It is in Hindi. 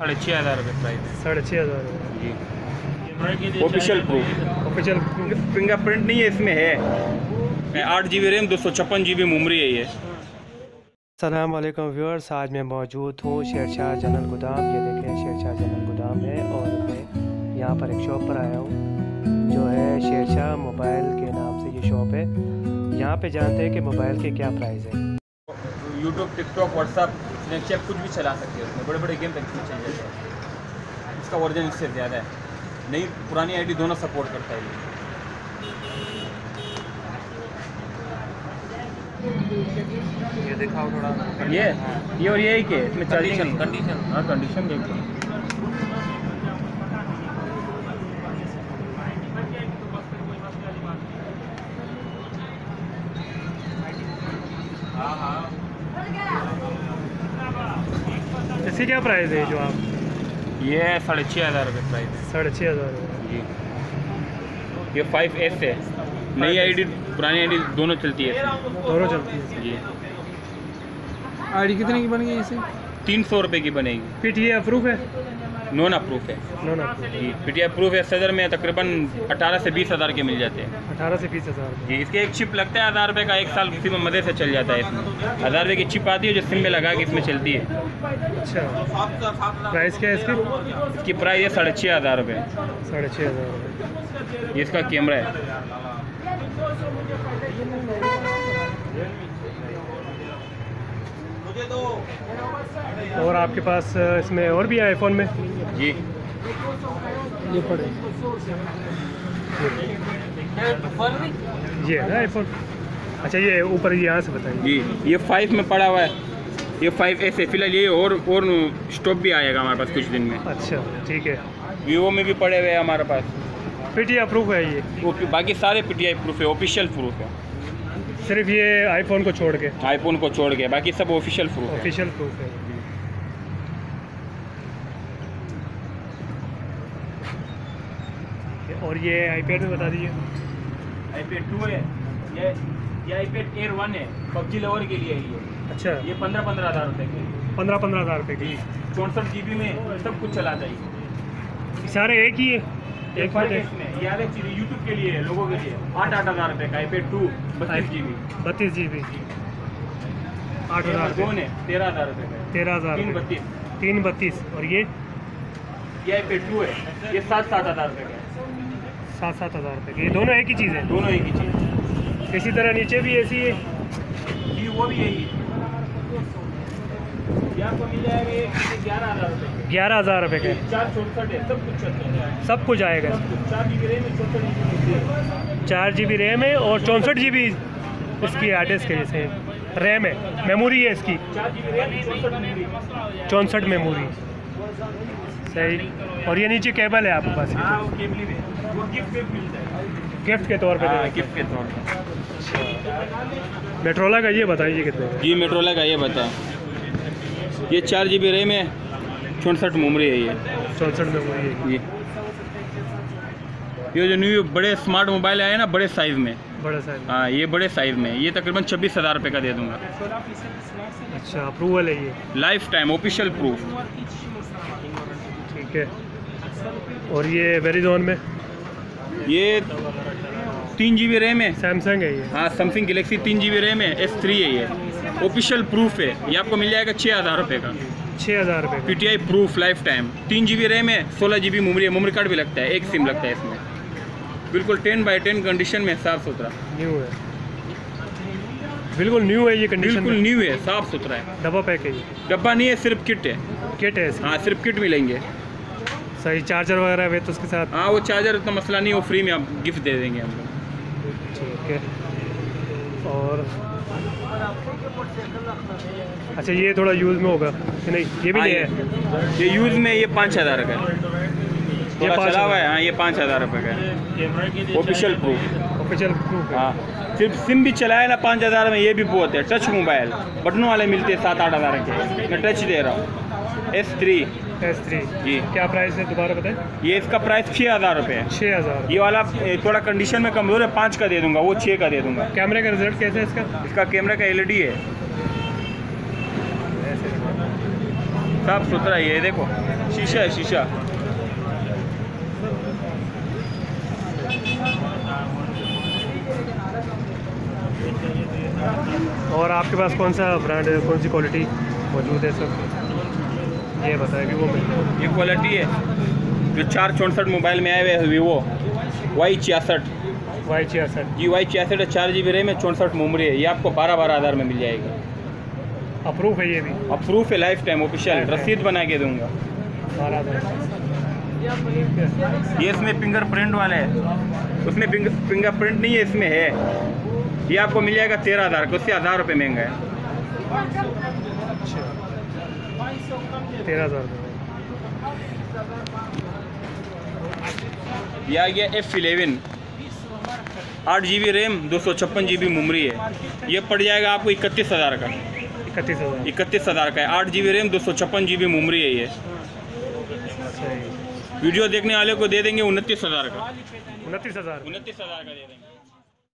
₹6500 प्राइस है। ₹6500 जी। ऑफिशियल फिंगरप्रिंट नहीं है इसमें, है 8 GB रैम 256 GB मेमोरी है ये। अस्सलाम वालेकुम व्यूअर्स, आज मैं मौजूद हूँ शेरशाह जनरल गोदाम। ये देखें शेरशाह जनरल गोदाम है और मैं यहाँ पर एक शॉप पर आया हूँ जो है शेरशाह मोबाइल के नाम से ये शॉप है। यहाँ पे जानते हैं कि मोबाइल के क्या प्राइस है। यूट्यूब, टिकटॉक, व्हाट्सअप, स्नैपचैट कुछ भी चला सकते हैं, बड़े बड़े गेम तक चल जाते हैं। इसका वर्जन इससे ज़्यादा है, नहीं पुरानी आईडी दोनों सपोर्ट करता है ये। दिखाओ थोड़ा ये और यही के इसमें चार्जिंग कंडीशन, हाँ कंडीशन देखो। इससे क्या प्राइस है जो आप, ये ₹6500 प्राइस है। ₹6500 जी। ये 5S है, नई आईडी पुरानी आईडी दोनों चलती है, दोनों चलती है जी। आईडी कितने की बनेगी इसे? ₹300 की बनेगी। PTI अप्रूव है? नॉन अप्रूव है। नॉन अप्रूव जी। PTI अप्रूव है। सदर में तकरीबन 18 से 20 हज़ार के मिल जाते हैं। 18 से 20 हज़ार जी। इसके एक चिप लगता है ₹1000 का, एक साल सिम मज़े से चल जाता है। इसमें ₹1000 की चिप आती है जो सिम में लगा के इसमें चलती है। अच्छा, प्राइस क्या है इसकी? इसकी प्राइस है ₹6500। ₹6500 ये इसका कैमरा है। और आपके पास इसमें और भी है आईफोन में जी? ये पड़े ये है आईफोन। अच्छा, ये ऊपर यहाँ से बताइए जी। ये 5 में पड़ा हुआ है, ये 5S है। फिलहाल ये और स्टॉक भी आएगा हमारे पास कुछ दिन में। अच्छा ठीक है। वीवो में भी पड़े हुए हैं हमारे पास। PTI अप्रूव है ये, बाकी सारे PTI प्रूफ है, ऑफिशियल प्रूफ है। सिर्फ ये आईफोन को छोड़ के, आईफोन को छोड़ के बाकी सब ऑफिशियल प्रूफ है। ऑफिशियल प्रूफ है। और ये iPad में बता दीजिए। iPad 2 है ये iPad Air 1 है, PUBG लवर के लिए है ये। अच्छा, ये ₹15,000 की। ₹15,000 की 64 GB में सब कुछ चला जाएगी। सारे एक ही है, एक बार इसमें यार एक चीज़ यूट्यूब के लिए लोगों के लिए ₹8-8 हज़ार का। iPad 2 32 GB 32 GB 8,000 दोनों है ₹13,000 का। 13,000 332 और ये iPad 2 है, ये ₹7-7 हज़ार का है। ₹7-7 हज़ार का, ये दोनों एक ही चीज़ है। दोनों एक ही चीज़। इसी तरह नीचे भी ऐसी है जी, वो भी यही है। आपको मिल जाएगा ₹11,000 के। 4 64 है, सब कुछ चलता है, सब कुछ आएगा। 4 GB रैम है और 64 GB इसकी हार्ड के जैसे रैम है, मेमोरी है इसकी 64 मेमोरी। सही। और ये नीचे केबल है आपके पास? हाँ, वो केबल है, वो गिफ्ट में मिलता है, गिफ्ट के तौर पे। गिफ्ट के तौर पर Motorola का ये बताइए कितने जी? Motorola का ये बताएँ, ये 4 GB रैम है, 64 मेमोरी है ये। 64 मेमोरी है ये। जो न्यू बड़े स्मार्ट मोबाइल आए ना, बड़े साइज़ में, बड़ा साइज, हाँ ये बड़े साइज़ में, ये तकरीबन ₹26,000 का दे दूंगा। अच्छा, अप्रूवल है ये, लाइफ टाइम ऑफिशियल प्रूफ। ठीक है। और ये वेरिजोन में ये 3 GB रैम है, सैमसंग है ये। हाँ, सैमसंग गैलेक्सी 3 GB रैम है, S3 है ये, ऑफिशियल प्रूफ है। ये आपको मिल जाएगा ₹6,000 का। ₹6,000 PTI proof lifetime. 3 GB RAM है, 16 GB मेमोरी है, मेमोरी कार्ड भी लगता है, एक सिम लगता है इसमें। बिल्कुल 10/10 कंडीशन में, साफ सुथरा न्यू है, बिल्कुल न्यू है ये कंडीशन, बिल्कुल न्यू है, साफ सुथरा है। डब्बा पैक है ये? डब्बा नहीं है, सिर्फ किट है। किट है? हाँ, सिर्फ किट मिलेंगे। सही। चार्जर वगैरह वे तो उसके साथ? हाँ, वो चार्जर इतना मसला नहीं, वो फ्री में आप गिफ्ट दे देंगे हमको। ठीक है। और अच्छा, ये थोड़ा यूज़ में होगा कि नहीं? ये भी नहीं है, ये यूज़ में ये ₹5000 का है, ये चला हुआ है। हाँ, ये ₹5000 का है, ऑफिशियल प्रूफ। Official proof? हाँ, सिर्फ सिम भी चलाया ना 5000 में, ये भी बहुत है। टच मोबाइल बटनों वाले मिलते हैं 7-8 हज़ार के। मैं टच दे रहा हूँ। S3 जी। क्या प्राइस है दोबारा बताएं? ये इसका प्राइस ₹6,000 है। ₹6,000। ये वाला थोड़ा कंडीशन में कमज़ोर है, 5 का दे दूंगा, वो 6 का दे दूंगा। कैमरे का रिजल्ट कैसा है इसका? इसका कैमरा का LED है, साफ सुथरा ही है, देखो शीशा है शीशा। और आपके पास कौन सा ब्रांड है, कौन सी क्वालिटी मौजूद है सब ये बताएं कि वो मिलता। ये क्वालिटी है जो 464 मोबाइल में आए हुए है, वीवो Y66 जी Y66 है, 4 GB रैम है, 64 मेमोरी है। ये आपको 12-12 हज़ार में मिल जाएगी। अप्रूव है, ये भी अप्रूव है, लाइफ टाइम ऑफिशियल रसीद बना के दूंगा। ये इसमें फिंगरप्रिंट वाला है, उसमें फिंगरप्रिंट नहीं है, इसमें है। ये आपको मिल जाएगा 13,000 का, उससे 1,000 रुपये महंगा है, 13,000। यह आ गया F11, 8 GB RAM, 256 GB memory है। ये पड़ जाएगा आपको 31,000 का, 31,000 का है, 8 GB रैम, 256 GB मेमोरी है। ये वीडियो देखने वाले को दे देंगे 29,000 का, 29,000 का दे देंगे।